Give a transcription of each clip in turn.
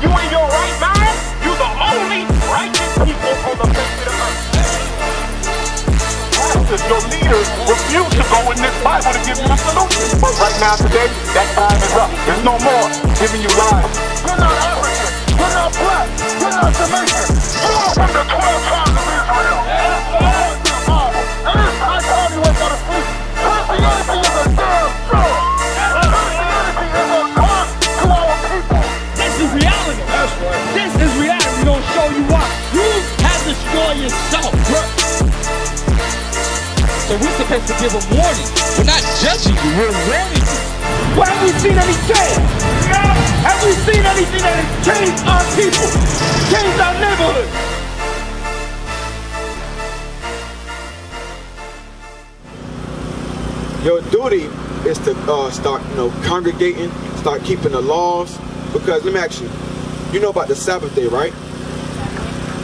You in your right mind? You the only righteous people on the face of the earth. Pastors, your leaders refuse to go in this Bible to give you a solution. But right now, today, that time is up. There's no more giving you lies. We're not African. We're not black. We're not Jamaican. We're all from the 12 tribes of Israel. Yourself, so we're supposed to give a warning. We're not judging you, we're warning you. Well, have we seen any change? No. Have we seen anything that has changed our people, changed our neighborhood? Your duty is to start, congregating, start keeping the laws. Because let me ask you, you know about the Sabbath day, right?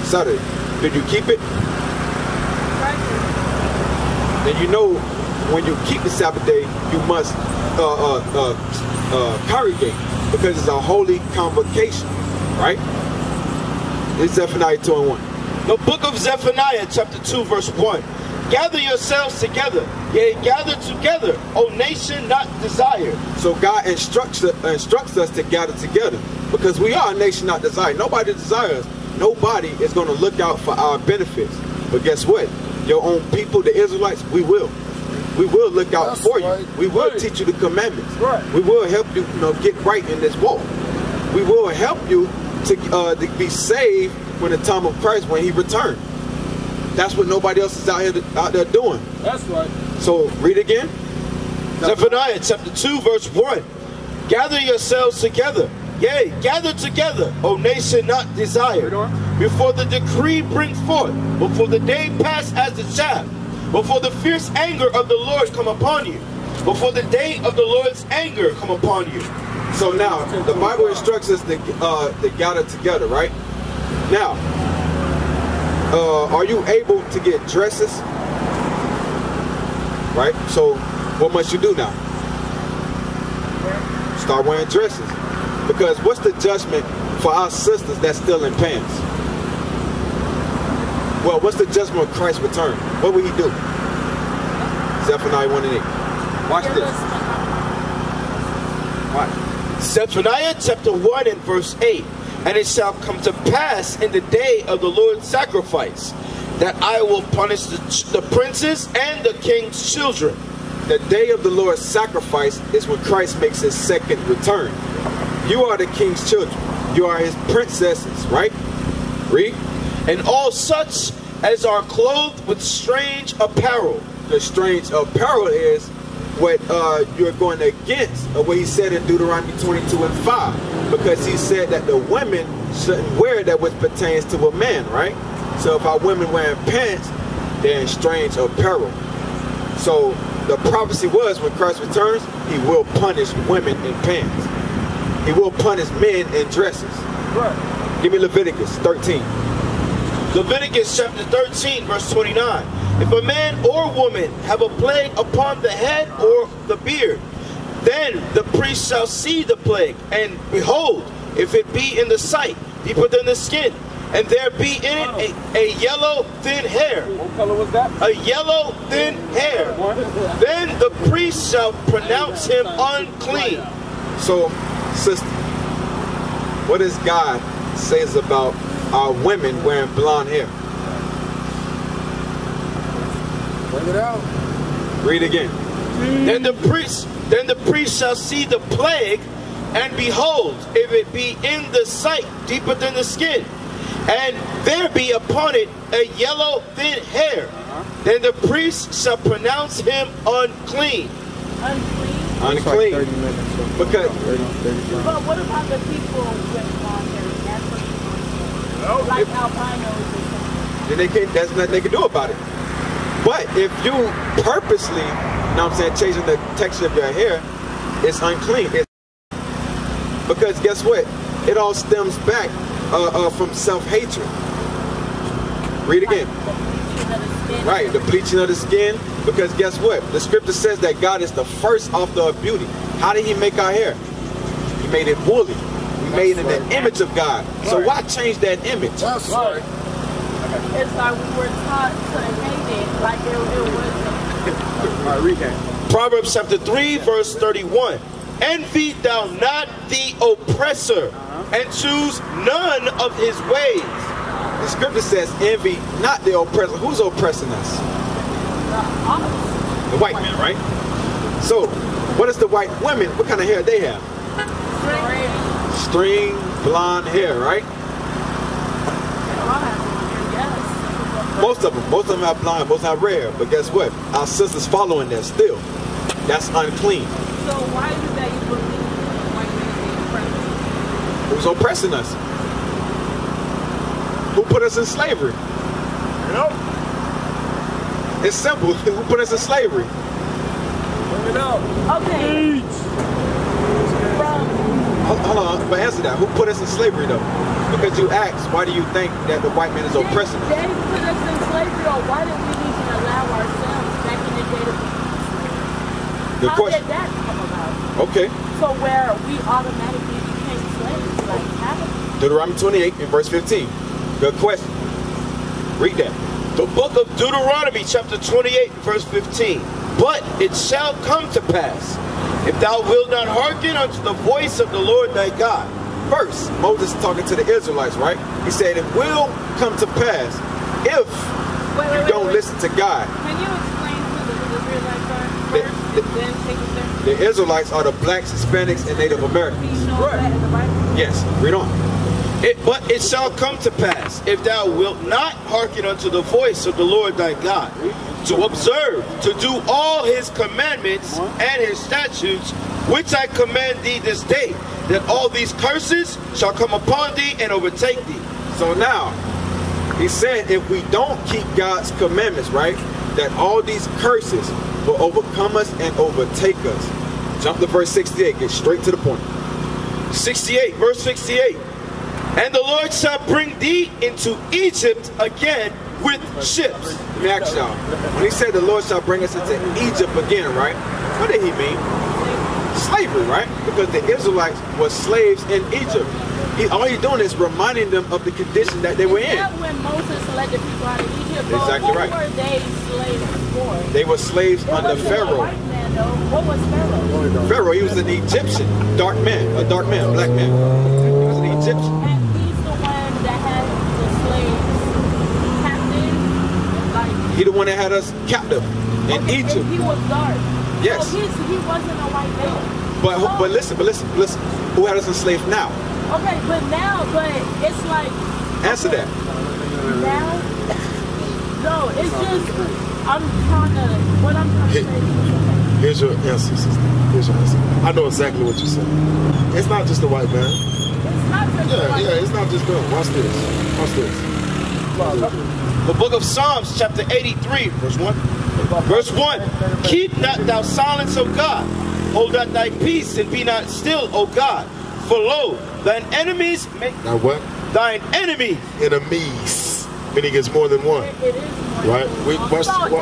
Saturday. Did you keep it? Right. Then you know when you keep the Sabbath day, you must congregate because it's a holy convocation, right? It's Zephaniah 2:1. The book of Zephaniah, chapter 2, verse 1. Gather yourselves together, yea, gather together, O nation not desired. So God instructs us to gather together because we are a nation not desired. Nobody desires us. Nobody is going to look out for our benefits. But guess what? Your own people, the Israelites, we will. We will look out for you. We will teach you the commandments. Right. We will help you, get right in this walk. We will help you to be saved when the time of Christ, when he returns. That's what nobody else is out there doing. That's right. So read again. Zephaniah chapter 2, verse 1. Gather yourselves together. Yea, gather together, O nation not desired, before the decree bring forth, before the day pass as a child, before the fierce anger of the Lord come upon you, before the day of the Lord's anger come upon you. So now, the Bible instructs us to gather together, right? Now, are you able to get dresses? Right? So, what must you do now? Start wearing dresses. Because what's the judgment for our sisters that's still in pants? Well, what's the judgment of Christ's return? What will he do? Zephaniah 1:8. Watch this. Watch. Zephaniah chapter 1 and verse 8. And it shall come to pass in the day of the Lord's sacrifice that I will punish the princes and the king's children. The day of the Lord's sacrifice is when Christ makes his second return. You are the king's children. You are his princesses, right? Read. And all such as are clothed with strange apparel. The strange apparel is what you're going against of what he said in Deuteronomy 22:5. Because he said that the women shouldn't wear that which pertains to a man, right? So if our women wearing pants, they're in strange apparel. So the prophecy was when Christ returns, he will punish women in pants. He will punish men in dresses. Right. Give me Leviticus 13. Leviticus chapter 13, verse 29. If a man or woman have a plague upon the head or the beard, then the priest shall see the plague, and behold, if it be in the sight, deeper than the skin, and there be in it a yellow, thin hair. What color was that? A yellow, thin hair. Then the priest shall pronounce him unclean. So, sister, what does God says about our women wearing blonde hair? Bring it out. Read again. Then the priest shall see the plague, and behold, if it be in the sight, deeper than the skin, and there be upon it a yellow thin hair, then the priest shall pronounce him unclean. Unclean. Like 30 minutes, so because. But what about the people with blonde hair? That's what you're doing. Like albinos or something. Then they can't. That's nothing they can do about it. But if you purposely, changing the texture of your hair, it's unclean. Because guess what? It all stems back from self-hatred. Read again. Right, the bleaching of the skin, because guess what? The scripture says that God is the first author of beauty. How did he make our hair? He made it woolly, made in the image of God. So why change that image? That's right. It's like we were taught to hate it, like it wasn't. All right, recap. Proverbs chapter 3, verse 31. Envy thou not the oppressor, and choose none of his ways. The scripture says, envy not the oppressor. Who's oppressing us? The white men, right? So, what is the white women? What kind of hair they have? String blonde hair, right? Most of them have blonde, most have red. But guess what? Our sisters following that still. That's unclean. So why is that you believe white men being oppressed? Who's oppressing us? Who put us in slavery? Yep. It's simple. Who put us in slavery? Bring it up. Okay. Hold on, but answer that. Who put us in slavery though? Because you asked, why do you think that the white man is oppressing us? They put us in slavery, or why did we even allow ourselves back in the day to be enslaved? Good question. How did that come about? Okay. So where we automatically became slaves, like happened? Deuteronomy 28 and verse 15. Good question. Read that. The book of Deuteronomy chapter 28 and verse 15. But it shall come to pass, if thou wilt not hearken unto the voice of the Lord thy God. First, Moses talking to the Israelites, right? He said, it will come to pass if you don't listen to God. Can you explain who the Israelites are first, and then take it there? The Israelites are the blacks, Hispanics, and Native Americans. You know that in the Bible? Yes, read on. But it shall come to pass, if thou wilt not hearken unto the voice of the Lord thy God, to observe, to do all his commandments and his statutes, which I command thee this day, that all these curses shall come upon thee and overtake thee. So now, he said, if we don't keep God's commandments, right, that all these curses will overcome us and overtake us. Jump to verse 68, get straight to the point. 68, verse 68. And the Lord shall bring thee into Egypt again with ships. Let me ask y'all. When he said the Lord shall bring us into Egypt again, right? What did he mean? Slavery, right? Because the Israelites were slaves in Egypt. All he's doing is reminding them of the condition that they were in. That's when Moses led the people out of Egypt. Exactly right. What were they slaves for? They were slaves under Pharaoh. What was Pharaoh? Pharaoh, he was an Egyptian. Dark man. A dark man. Black man. He was an Egyptian. He the one that had us captive in Egypt. He was dark. Yes. So he wasn't a white man. But listen. Who had us enslaved now? Okay, but now, but it's like... Answer that. Now? No, it's just, what I'm trying to say. Here's your answer, sister. Here's your answer. I know exactly what you're saying. It's not just the white man. It's not just the white man. Yeah, it's not just them. Watch this. Watch this. Come on. The book of Psalms, chapter 83, verse 1. Verse 1, keep not thou silence, O God. Hold not thy peace, and be not still, O God. For lo, thine enemies make... Now what? Thine enemies. Enemies. Meaning it's more than one. It is more than one. We must... Hold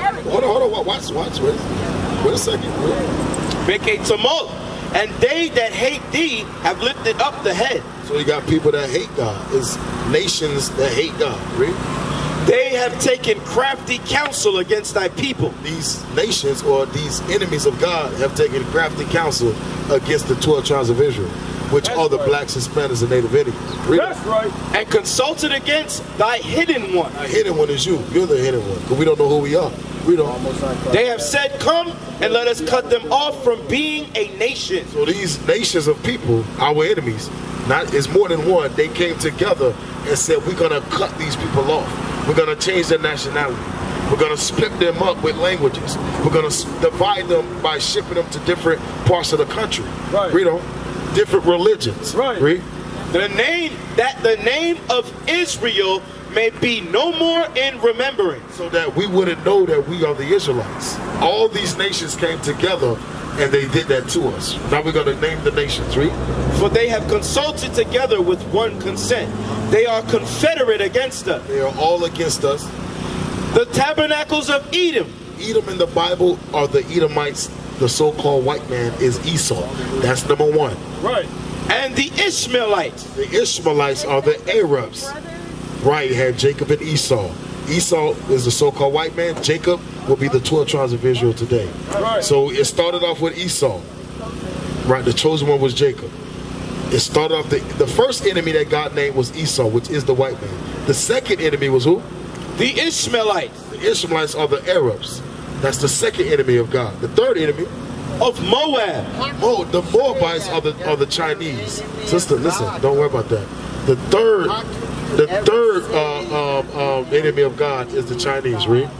on. Watch. Wait a second. Make a tumult. And they that hate thee have lifted up the head. So you got people that hate God. It's nations that hate God, right? They have taken crafty counsel against thy people. These nations, or these enemies of God, have taken crafty counsel against the 12 tribes of Israel, which are the blacks, Hispanics, and Native Indians. That's right. And consulted against thy hidden one. The hidden one is you. You're the hidden one. Because we don't know who we are. We don't. They have said, come and let us cut them off from being a nation. So these nations of people, our enemies, it's more than one. They came together and said, we're going to cut these people off. We're going to change their nationality. We're going to split them up with languages. We're going to divide them by shipping them to different parts of the country. Right. Read on. Different religions. Right. Read. That the name of Israel may be no more in remembrance. So that we wouldn't know that we are the Israelites. All these nations came together and they did that to us. Now we're going to name the nations. Read. For they have consulted together with one consent. They are confederate against us. They are all against us. The tabernacles of Edom. Edom in the Bible are the Edomites. The so-called white man is Esau. That's number one. Right. And the Ishmaelites. The Ishmaelites are the Arabs. Right, you had Jacob and Esau. Esau is the so-called white man. Jacob will be the 12 tribes of Israel today. So it started off with Esau. Right, the chosen one was Jacob. It started off, the first enemy that God named was Esau, which is the white man. The second enemy was who? The Ishmaelites. The Ishmaelites are the Arabs. That's the second enemy of God. The third enemy of Moab. Oh, the Moabites are the Chinese. Sister, listen, don't worry about that. The third enemy of God is the Chinese, read.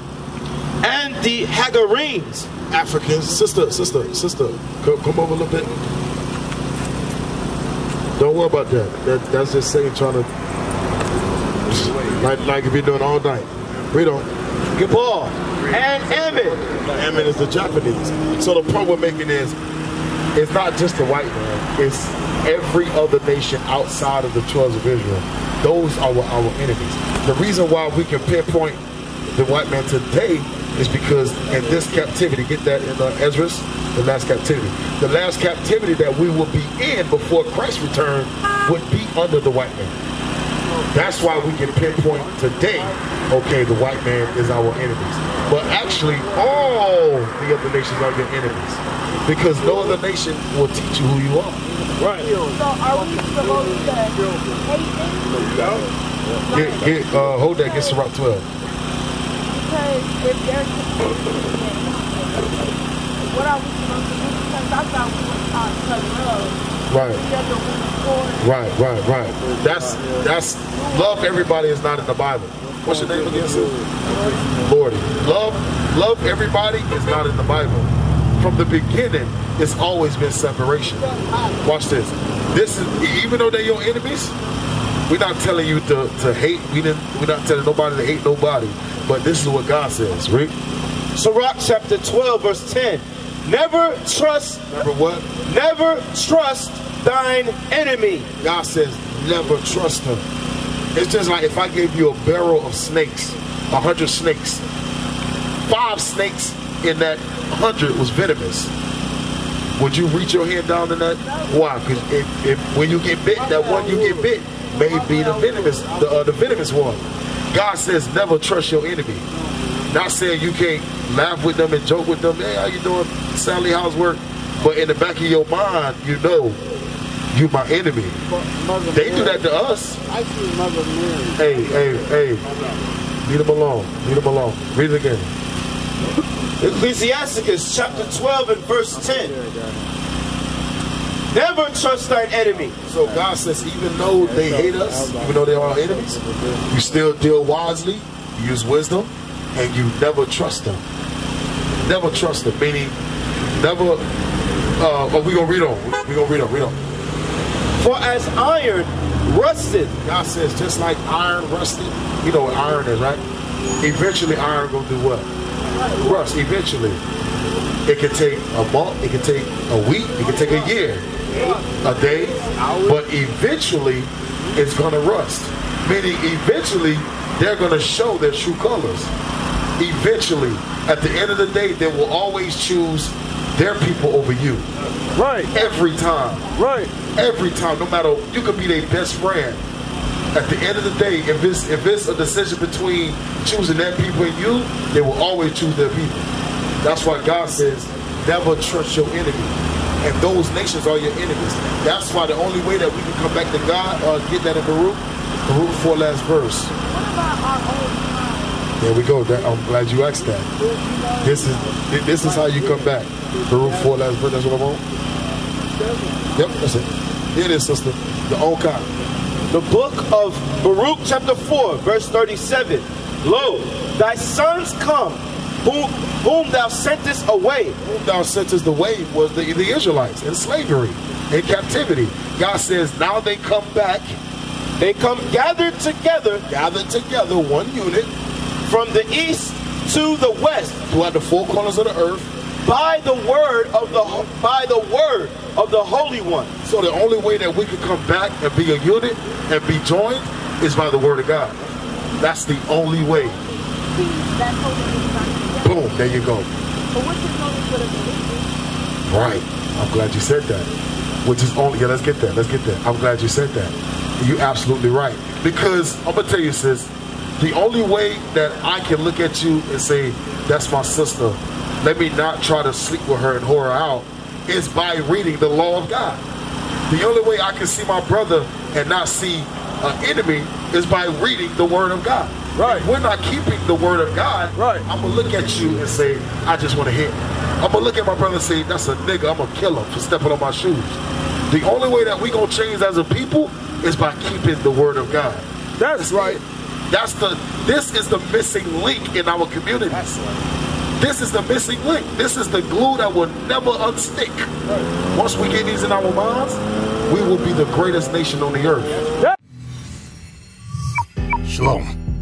And the Hagarines. Africans. Sister, come over a little bit. Don't worry about that. That's just Satan trying to, like if you're doing all night. Read on. Gabal and Ammon. Ammon is the Japanese. So the point we're making is, it's not just the white man. It's every other nation outside of the tribes of Israel. Those are our enemies. The reason why we can pinpoint the white man today is because in this captivity, get that in Ezra's, the last captivity that we will be in before Christ's return would be under the white man. That's why we can pinpoint today, okay, the white man is our enemies. But actually, all the other nations are your enemies, because no other nation will teach you who you are. Right. So are we supposed to hate them? Hold that, get Sirach 12. Because if they're what are we supposed to do? Because I thought we were taught to love. Right. That's love. Everybody is not in the Bible. What's your name again, sir? Lordy. Love. Everybody is not in the Bible. From the beginning, it's always been separation. Watch this. This is, even though they're your enemies, we're not telling you to hate. We're not telling nobody to hate nobody. But this is what God says, right? Sirach chapter 12, verse 10. Never trust. Never what? Never trust thine enemy. God says, never trust him. It's just like if I gave you a barrel of snakes, 100 snakes, 5 snakes in that 100 was venomous. Would you reach your hand down in that? Why? Because when you get bit, that one you get bit may be the venomous one. God says never trust your enemy. Not saying you can't laugh with them and joke with them. Hey, how you doing, Sally? How's work? But in the back of your mind, you know, you my enemy. They do that to us. I see Mother Mary. Hey. Leave them alone. Read it again. Ecclesiasticus chapter 12 and verse 10. Never trust thine enemy. So God says, even though they hate us, even though they are our enemies, you still deal wisely, you use wisdom, and you never trust them. Never trust them, meaning never. We're going to read on. For as iron rusted. God says, just like iron rusted, you know what iron is, right? Eventually iron going to do what? Rust, eventually. It can take a month, it can take a week, it can take a year, a day, but eventually it's gonna rust. Meaning eventually they're gonna show their true colors. Eventually, at the end of the day, they will always choose their people over you. Right. Every time. Right. Every time, no matter, you could be their best friend. At the end of the day, if it's a decision between choosing their people and you, they will always choose their people. That's why God says, never trust your enemy. And those nations are your enemies. That's why the only way that we can come back to God, get that in Baruch 4 last verse. What about our own time? There we go. I'm glad you asked that. This is how you come back. Baruch 4 last verse. That's what I'm on? Yep, that's it. Here it is, sister. The old kind. The book of Baruch chapter 4 verse 37. Lo, thy sons come, whom thou sentest away. Whom thou sentest away was the Israelites in slavery, in captivity. God says, now they come back. They come gathered together, one unit, from the east to the west, throughout the four corners of the earth, by the word of the Holy One. So the only way that we can come back and be a unit and be joined is by the word of God. That's the only way. Boom, there you go. Right. I'm glad you said that. which is only, yeah, let's get there. I'm glad you said that. You're absolutely right. Because I'm going to tell you, sis, the only way that I can look at you and say, that's my sister, let me not try to sleep with her and whore her out, is by reading the law of God. The only way I can see my brother and not see an enemy is by reading the word of God. Right. If we're not keeping the word of God, right, I'm going to look at you and say, I just want to hit. I'm going to look at my brother and say, that's a nigga. I'm going to kill him for stepping on my shoes. The only way that we going to change as a people is by keeping the word of God. That's right. This is the missing link in our community. Right. This is the missing link. This is the glue that will never unstick. Right. Once we get these in our minds, we will be the greatest nation on the earth. Yeah. Shalom.